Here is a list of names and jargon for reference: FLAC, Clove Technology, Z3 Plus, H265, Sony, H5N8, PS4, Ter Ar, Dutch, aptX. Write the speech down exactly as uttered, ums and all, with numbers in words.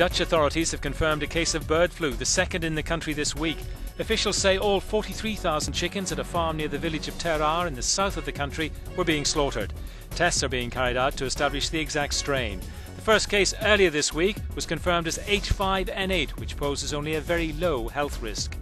Dutch authorities have confirmed a case of bird flu, the second in the country this week. Officials say all forty-three thousand chickens at a farm near the village of Ter Ar in the south of the country were being slaughtered. Tests are being carried out to establish the exact strain. The first case earlier this week was confirmed as H five N eight, which poses only a very low health risk.